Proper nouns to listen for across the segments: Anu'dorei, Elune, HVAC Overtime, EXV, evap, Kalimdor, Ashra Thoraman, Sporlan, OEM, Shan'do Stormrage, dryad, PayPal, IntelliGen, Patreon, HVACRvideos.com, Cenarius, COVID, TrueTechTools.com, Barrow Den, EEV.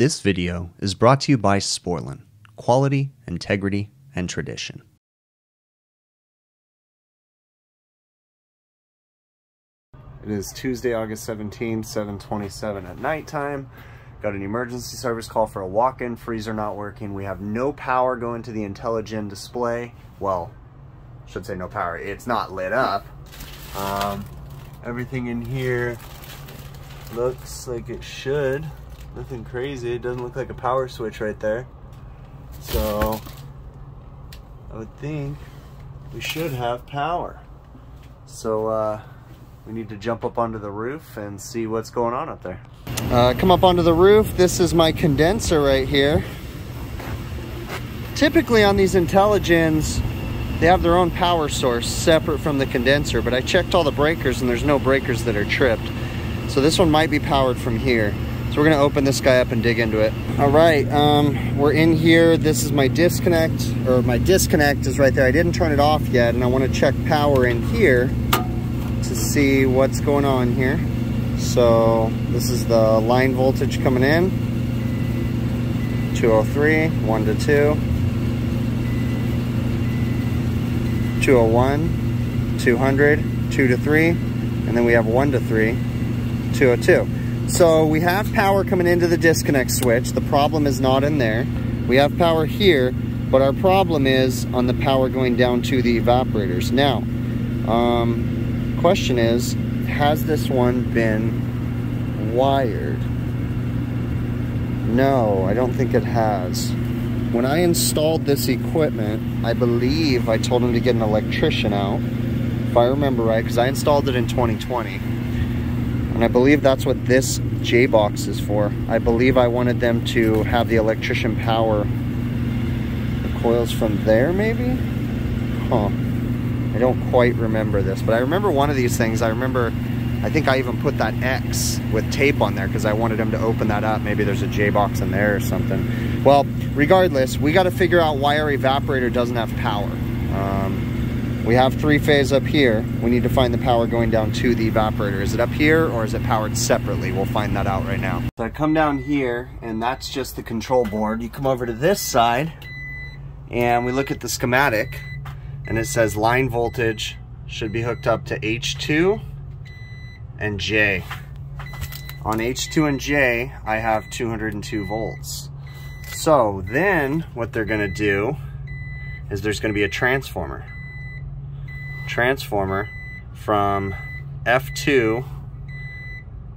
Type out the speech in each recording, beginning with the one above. This video is brought to you by Sporlan, quality, integrity, and tradition. It is Tuesday, August 17th, 7:27 at nighttime. Got an emergency service call for a walk-in freezer not working. We have no power going to the IntelliGen display. Well, I should say no power. It's not lit up. Everything in here looks like it should. Nothing crazy. It doesn't look like a power switch right there. So I would think we should have power. So we need to jump up onto the roof and see what's going on up there. Come up onto the roof. This is my condenser right here. Typically on these IntelliGens, they have their own power source separate from the condenser, but I checked all the breakers and there's no breakers that are tripped. So this one might be powered from here. So we're gonna open this guy up and dig into it. All right, we're in here. This is my disconnect, or my disconnect is right there. I didn't turn it off yet, and I wanna check power in here to see what's going on here. So this is the line voltage coming in. 203, 1 to 2. 201, 200, 2 to 3. And then we have 1 to 3, 202. So we have power coming into the disconnect switch. The problem is not in there. We have power here, but our problem is on the power going down to the evaporators. Now, question is, has this one been wired? No, I don't think it has. When I installed this equipment, I believe I told him to get an electrician out, if I remember right, because I installed it in 2020. And I believe that's what this J-box is for. I believe I wanted them to have the electrician power the coils from there, maybe? Huh. I don't quite remember this, but I remember one of these things. I think I even put that X with tape on there because I wanted them to open that up. Maybe there's a J-box in there or something. Well, regardless, we got to figure out why our evaporator doesn't have power. We have three-phase up here. We need to find the power going down to the evaporator. Is it up here or is it powered separately? We'll find that out right now. So I come down here and that's just the control board. You come over to this side and we look at the schematic and it says line voltage should be hooked up to H2 and J. On H2 and J, I have 202 volts. So then what they're gonna do is there's gonna be a transformer from F2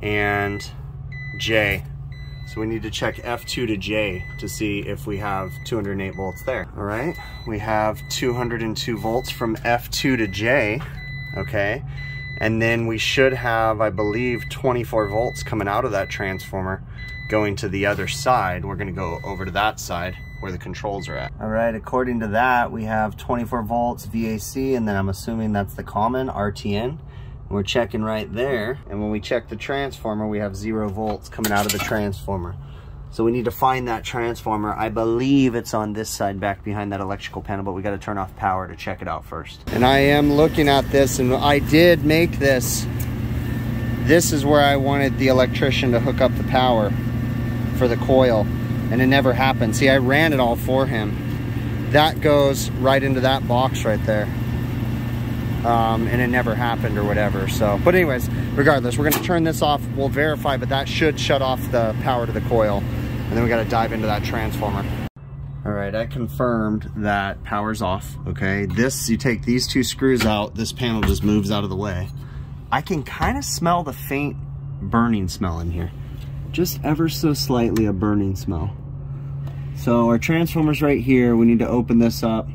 and J. So we need to check F2 to J to see if we have 208 volts there. All right, we have 202 volts from F2 to J, okay? And then we should have, I believe, 24 volts coming out of that transformer going to the other side. We're gonna go over to that side where the controls are at. All right, according to that, we have 24 volts VAC, and then I'm assuming that's the common RTN. We're checking right there, and when we check the transformer, we have 0 volts coming out of the transformer. So we need to find that transformer. I believe it's on this side back behind that electrical panel, but we gotta turn off power to check it out first. And I am looking at this, and I did make this. This is where I wanted the electrician to hook up the power for the coil. And it never happened. See, I ran it all for him. That goes right into that box right there. And it never happened or whatever. So, but anyways, regardless, we're gonna turn this off. We'll verify, but that should shut off the power to the coil. And then we gotta dive into that transformer. All right, I confirmed that power's off, okay? This, you take these two screws out, this panel just moves out of the way. I can kind of smell the faint burning smell in here. Just ever so slightly a burning smell. So our transformer's right here. We need to open this up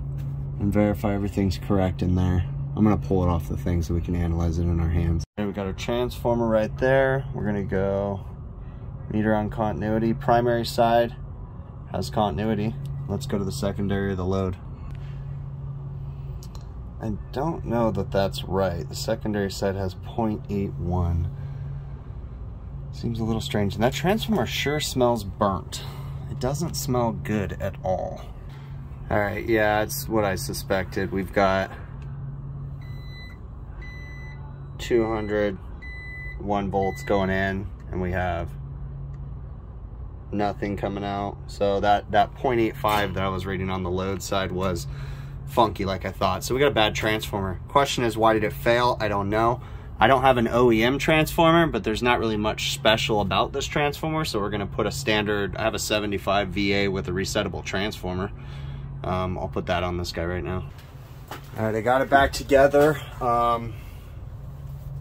and verify everything's correct in there. I'm gonna pull it off the thing so we can analyze it in our hands. Okay, we got our transformer right there. We're gonna go meter on continuity. Primary side has continuity. Let's go to the secondary of the load. I don't know that that's right. The secondary side has 0.81. Seems a little strange. And that transformer sure smells burnt. It doesn't smell good at all. All right, yeah, it's what I suspected. We've got 201 volts going in, and we have nothing coming out. So that 0.85 that I was reading on the load side was funky, like I thought. So we got a bad transformer. Question is, why did it fail? I don't know. I don't have an OEM transformer, but there's not really much special about this transformer, so we're gonna put a standard. I have a 75 VA with a resettable transformer. I'll put that on this guy right now. All right, I got it back together.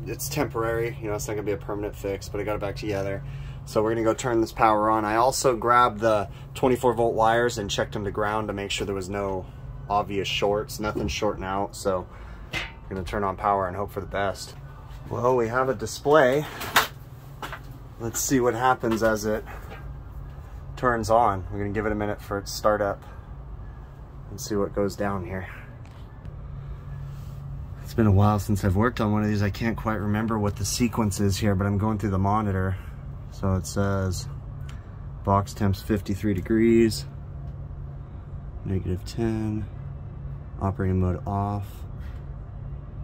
It's temporary, you know, it's not gonna be a permanent fix, but I got it back together. So we're gonna go turn this power on. I also grabbed the 24-volt wires and checked them to ground to make sure there was no obvious shorts, nothing shorting out. So we're gonna turn on power and hope for the best. Well, we have a display. Let's see what happens as it turns on. We're gonna give it a minute for its startup and see what goes down here. It's been a while since I've worked on one of these. I can't quite remember what the sequence is here, but I'm going through the monitor. So it says box temp's 53 degrees, -10, operating mode off.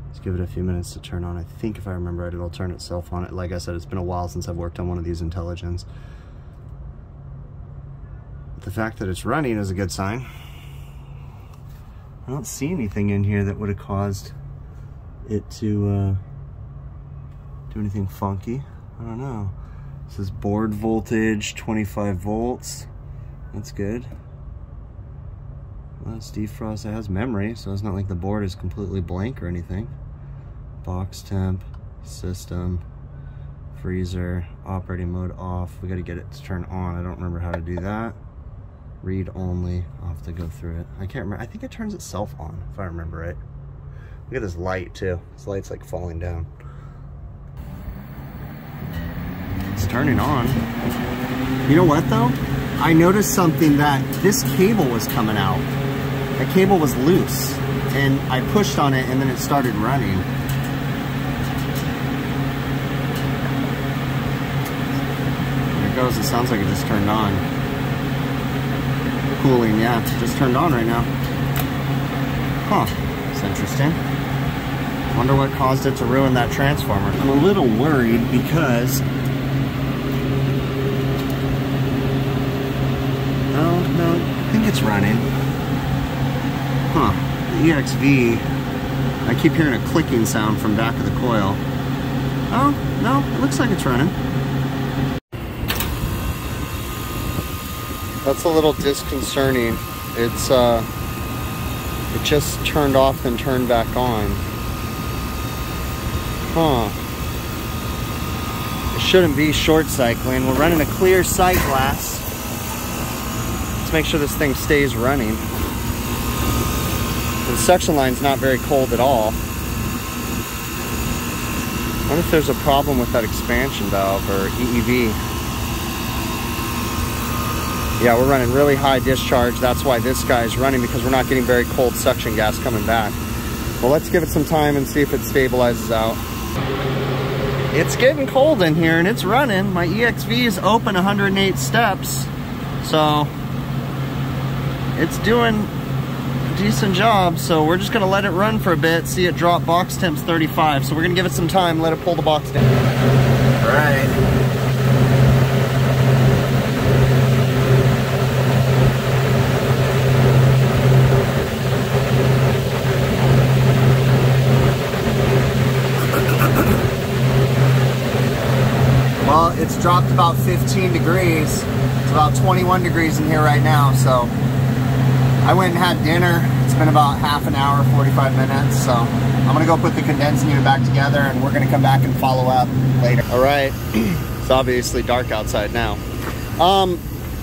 Let's give it a few minutes to turn on. I think if I remember right, it'll turn itself on. Like I said, it's been a while since I've worked on one of these IntelliGens. But the fact that it's running is a good sign. I don't see anything in here that would have caused it to do anything funky. I don't know. It says board voltage, 25 volts. That's good. Let's defrost. It has memory, so it's not like the board is completely blank or anything. Box temp, system, freezer, operating mode off. We got to get it to turn on. I don't remember how to do that. Read only, I'll have to go through it. I can't remember, I think it turns itself on, if I remember right. Look at this light too, this light's like falling down. It's turning on. You know what though? I noticed something, that this cable was coming out. The cable was loose, and I pushed on it and then it started running. There it goes, it sounds like it just turned on. Cooling, yeah, it's just turned on right now. Huh, it's interesting. Wonder what caused it to ruin that transformer. I'm a little worried because, oh no, I think it's running. Huh, the EXV, I keep hearing a clicking sound from back of the coil. Oh, no, it looks like it's running. That's a little disconcerting. It's it just turned off and turned back on. Huh. It shouldn't be short cycling. We're running a clear sight glass. Let's make sure this thing stays running. The suction line's not very cold at all. I wonder if there's a problem with that expansion valve or EEV. Yeah, we're running really high discharge. That's why this guy's running, because we're not getting very cold suction gas coming back. Well, let's give it some time and see if it stabilizes out. It's getting cold in here and it's running. My EXV is open 108 steps. So it's doing a decent job. So we're just gonna let it run for a bit, see it drop box temps 35. So we're gonna give it some time, let it pull the box down. All right. It's dropped about 15 degrees. It's about 21 degrees in here right now. So I went and had dinner. It's been about half an hour, 45 minutes. So I'm gonna go put the condensing unit back together and we're gonna come back and follow up later. All right, it's obviously dark outside now.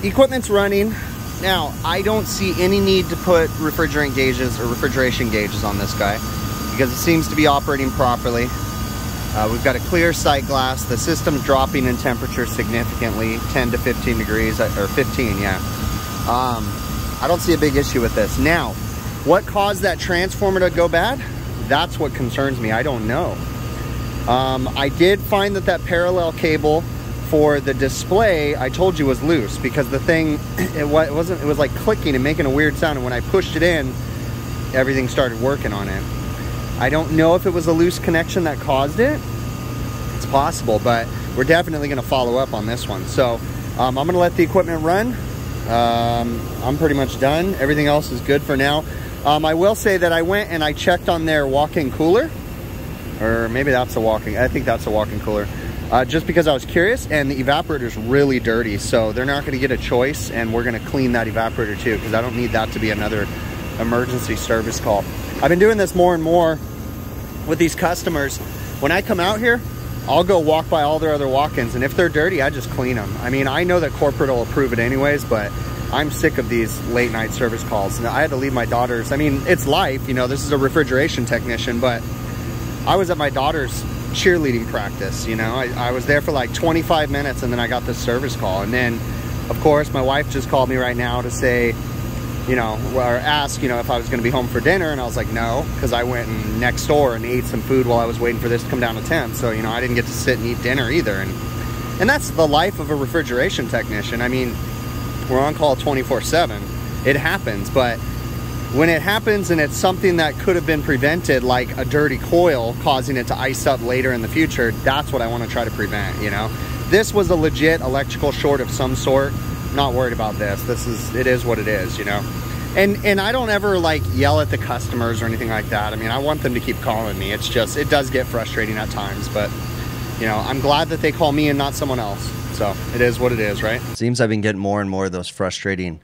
Equipment's running. Now, I don't see any need to put refrigerant gauges or refrigeration gauges on this guy because it seems to be operating properly. We've got a clear sight glass. The system's dropping in temperature significantly, 10 to 15 degrees, or 15, yeah. I don't see a big issue with this. Now, what caused that transformer to go bad? That's what concerns me. I don't know. I did find that parallel cable for the display, I told you, was loose because the thing, it was like clicking and making a weird sound. And when I pushed it in, everything started working on it. I don't know if it was a loose connection that caused it. It's possible, but we're definitely gonna follow up on this one. So I'm gonna let the equipment run. I'm pretty much done. Everything else is good for now. I will say that I went and I checked on their walk-in cooler, or maybe that's a walking, I think that's a walk-in cooler, just because I was curious, and the evaporator's really dirty, so they're not gonna get a choice, and we're gonna clean that evaporator too, because I don't need that to be another emergency service call. I've been doing this more and more with these customers. When I come out here, I'll go walk by all their other walk-ins, and if they're dirty, I just clean them. I mean, I know that corporate will approve it anyways, but I'm sick of these late night service calls. And I had to leave my daughter's, I mean, it's life, you know, this is a refrigeration technician, but I was at my daughter's cheerleading practice, you know, I was there for like 25 minutes and then I got this service call. And then of course my wife just called me right now to say, you know, or ask, you know, if I was gonna be home for dinner, and I was like, no, because I went next door and ate some food while I was waiting for this to come down to 10. So, you know, I didn't get to sit and eat dinner either. And that's the life of a refrigeration technician. I mean, we're on call 24/7. It happens, but when it happens and it's something that could have been prevented, like a dirty coil causing it to ice up later in the future, that's what I want to try to prevent, you know? This was a legit electrical short of some sort. I'm not worried about this. It is what it is, you know? And I don't ever like yell at the customers or anything like that. I mean, I want them to keep calling me. It's just, it does get frustrating at times, but you know, I'm glad that they call me and not someone else. So it is what it is, right? Seems I've been getting more and more of those frustrating,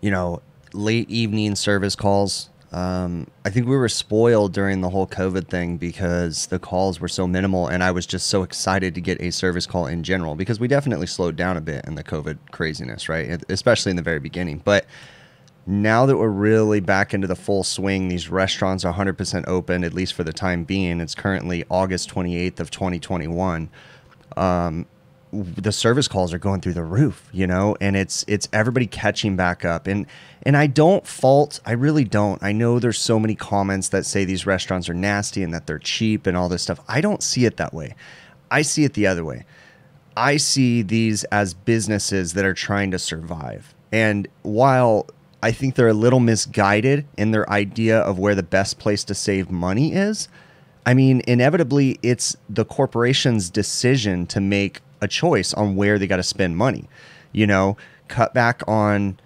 you know, late evening service calls. I think we were spoiled during the whole COVID thing because the calls were so minimal, and I was just so excited to get a service call in general, because we definitely slowed down a bit in the COVID craziness, right? Especially in the very beginning. But now that we're really back into the full swing, these restaurants are 100% open, at least for the time being. It's currently August 28th of 2021. The service calls are going through the roof, you know, and it's everybody catching back up. And I don't fault, I really don't. I know there's so many comments that say these restaurants are nasty and that they're cheap and all this stuff. I don't see it that way. I see it the other way. I see these as businesses that are trying to survive. And while I think they're a little misguided in their idea of where the best place to save money is, I mean, inevitably it's the corporation's decision to make a choice on where they got to spend money, you know, cut back on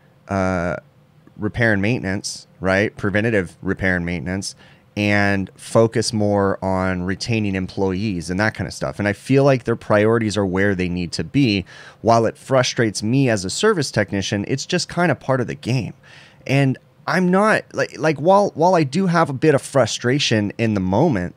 repair and maintenance, right? Preventative repair and maintenance, and focus more on retaining employees and that kind of stuff. And I feel like their priorities are where they need to be. While it frustrates me as a service technician, it's just kind of part of the game. And I'm not like while I do have a bit of frustration in the moment,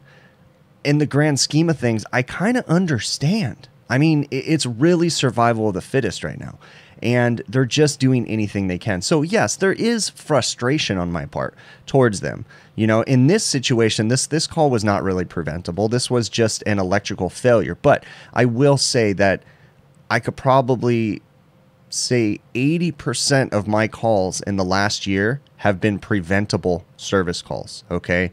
in the grand scheme of things, I kind of understand. I mean, it's really survival of the fittest right now, and they're just doing anything they can. So yes, there is frustration on my part towards them. You know, in this situation, this call was not really preventable. This was just an electrical failure. But I will say that I could probably say 80% of my calls in the last year have been preventable service calls, okay?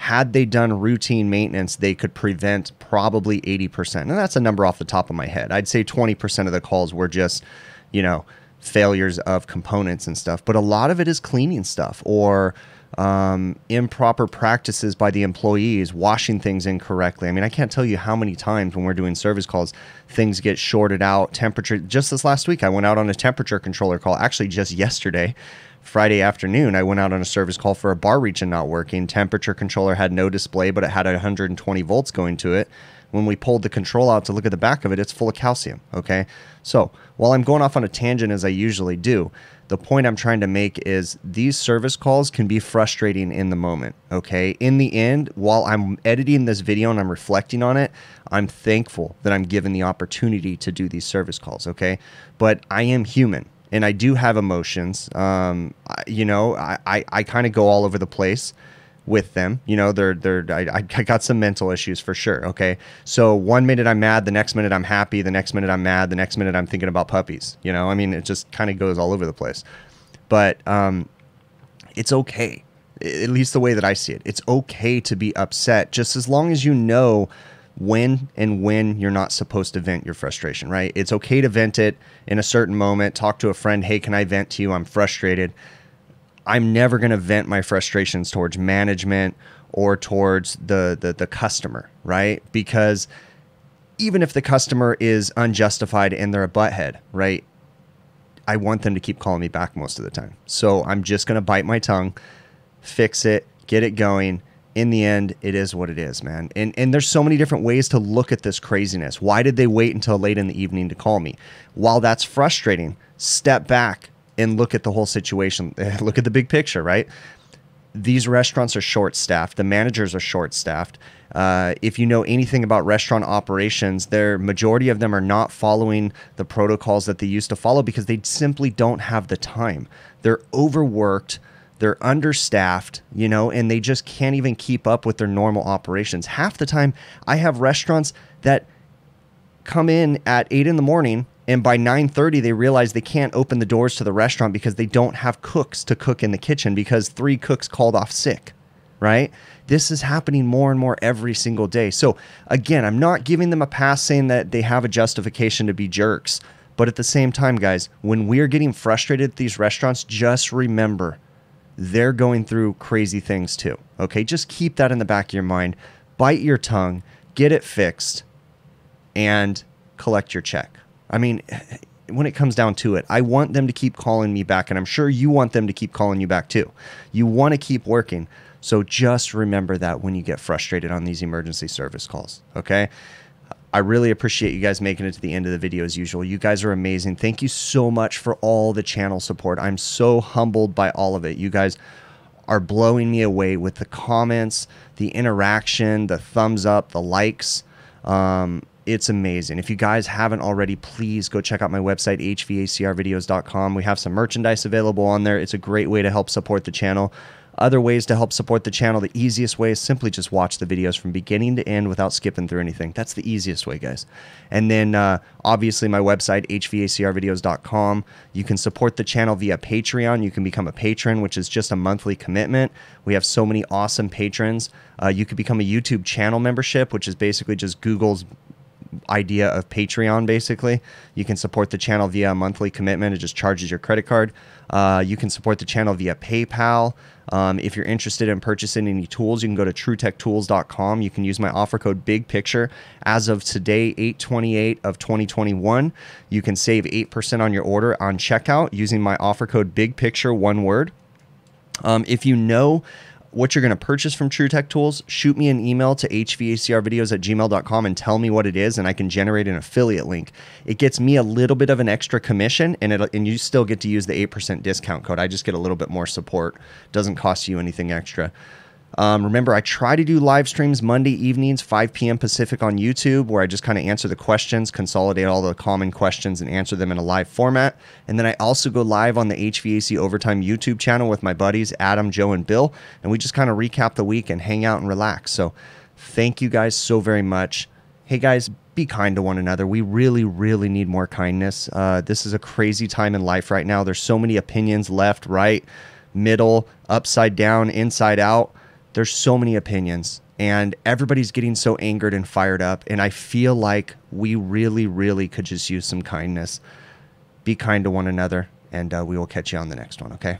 Had they done routine maintenance, they could prevent probably 80%. And that's a number off the top of my head. I'd say 20% of the calls were just, you know, failures of components and stuff. But a lot of it is cleaning stuff or improper practices by the employees, washing things incorrectly. I mean, I can't tell you how many times when we're doing service calls, things get shorted out, temperature. Just this last week, I went out on a temperature controller call, actually just yesterday. Friday afternoon, I went out on a service call for a bar region not working. Temperature controller had no display, but it had 120 volts going to it. When we pulled the control out to look at the back of it, it's full of calcium, okay? So while I'm going off on a tangent as I usually do, the point I'm trying to make is these service calls can be frustrating in the moment, okay? In the end, while I'm editing this video and I'm reflecting on it, I'm thankful that I'm given the opportunity to do these service calls, okay? But I am human. And I do have emotions. You know, I kind of go all over the place with them. You know, I got some mental issues for sure. Okay. So one minute I'm mad, the next minute I'm happy, the next minute I'm mad, the next minute I'm thinking about puppies. You know, I mean, it just kind of goes all over the place. But it's okay. At least the way that I see it. It's okay to be upset, just as long as you know when you're not supposed to vent your frustration, right? It's okay to vent it in a certain moment. Talk to a friend. Hey, can I vent to you? I'm frustrated. I'm never going to vent my frustrations towards management or towards the customer, right? Because even if the customer is unjustified and they're a butthead, right? I want them to keep calling me back most of the time. So I'm just going to bite my tongue, fix it, get it going. In the end, it is what it is, man. And there's so many different ways to look at this craziness. Why did they wait until late in the evening to call me? While that's frustrating, step back and look at the whole situation. Look at the big picture, right? These restaurants are short-staffed. The managers are short-staffed. If you know anything about restaurant operations, their majority of them are not following the protocols that they used to follow because they simply don't have the time. They're overworked. They're understaffed, you know, and they just can't even keep up with their normal operations. Half the time, I have restaurants that come in at 8 in the morning, and by 9:30, they realize they can't open the doors to the restaurant because they don't have cooks to cook in the kitchen because 3 cooks called off sick, right? This is happening more and more every single day. So again, I'm not giving them a pass saying that they have a justification to be jerks. But at the same time, guys, when we're getting frustrated at these restaurants, just remember they're going through crazy things too, okay? Just keep that in the back of your mind. Bite your tongue, get it fixed, and collect your check. I mean, when it comes down to it, I want them to keep calling me back, and I'm sure you want them to keep calling you back too. You want to keep working. So just remember that when you get frustrated on these emergency service calls, okay? I really appreciate you guys making it to the end of the video as usual. You guys are amazing. Thank you so much for all the channel support. I'm so humbled by all of it. You guys are blowing me away with the comments, the interaction, the thumbs up, the likes. It's amazing. If you guys haven't already, please go check out my website, HVACRvideos.com. We have some merchandise available on there. It's a great way to help support the channel. Other ways to help support the channel, the easiest way is simply just watch the videos from beginning to end without skipping through anything. That's the easiest way, guys. And then obviously my website, HVACRvideos.com. You can support the channel via Patreon. You can become a patron, which is just a monthly commitment. We have so many awesome patrons. You could become a YouTube channel membership, which is basically just Google's idea of Patreon. Basically, you can support the channel via a monthly commitment. It just charges your credit card. You can support the channel via PayPal. If you're interested in purchasing any tools, you can go to TrueTechTools.com. You can use my offer code BIGPICTURE. As of today, 8/28 of 2021, you can save 8% on your order on checkout using my offer code BIGPICTURE, one word. If you know what you're going to purchase from True Tech Tools, shoot me an email to hvacrvideos@gmail.com and tell me what it is, and I can generate an affiliate link. It gets me a little bit of an extra commission, and you still get to use the 8% discount code. I just get a little bit more support. Doesn't cost you anything extra. Remember, I try to do live streams Monday evenings, 5 p.m. Pacific on YouTube, where I just kind of answer the questions, consolidate all the common questions and answer them in a live format. And then I also go live on the HVAC Overtime YouTube channel with my buddies, Adam, Joe, and Bill. And we just kind of recap the week and hang out and relax. So thank you guys so very much. Hey guys, be kind to one another. We really, really need more kindness. This is a crazy time in life right now. There's so many opinions, left, right, middle, upside down, inside out. There's so many opinions and everybody's getting so angered and fired up. And I feel like we really, really could just use some kindness. Be kind to one another, and we will catch you on the next one. Okay.